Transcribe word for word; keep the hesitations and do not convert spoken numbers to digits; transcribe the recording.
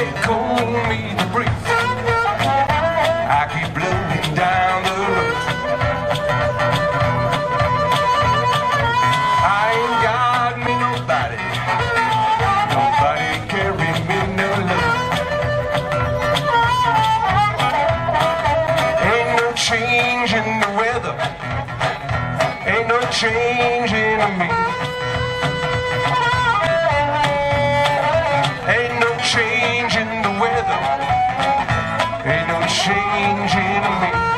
take hold of me to breathe. I keep blowing down the road. I ain't got me nobody, nobody carry me no love. Ain't no change in the weather, ain't no change in me. Change in the weather, ain't no change in me.